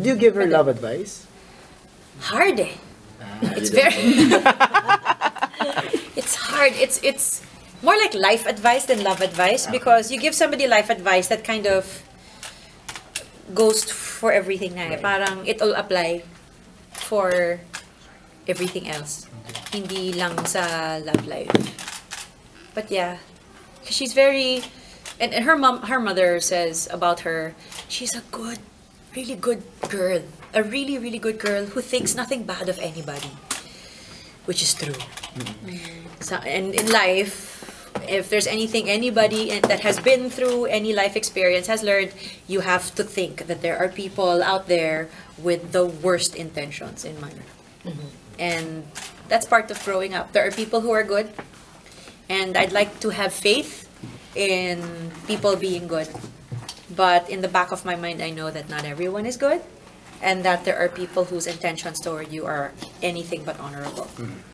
Do you give her love advice? Hard, eh? It's very... It's hard. It's more like life advice than love advice, because you give somebody life advice that kind of goes for everything. Right. Parang it'll apply for everything else. Okay. Hindi lang sa love life. But yeah, she's very... And her mother says about her, she's a good, really good girl. A really, really good girl who thinks nothing bad of anybody. Which is true. Mm-hmm. So, and in life, if there's anything anybody that has been through any life experience has learned, you have to think that there are people out there with the worst intentions in mind. Mm-hmm. And that's part of growing up. There are people who are good. And I'd like to have faith in people being good. But in the back of my mind, I know that not everyone is good, and that there are people whose intentions toward you are anything but honorable. Mm-hmm.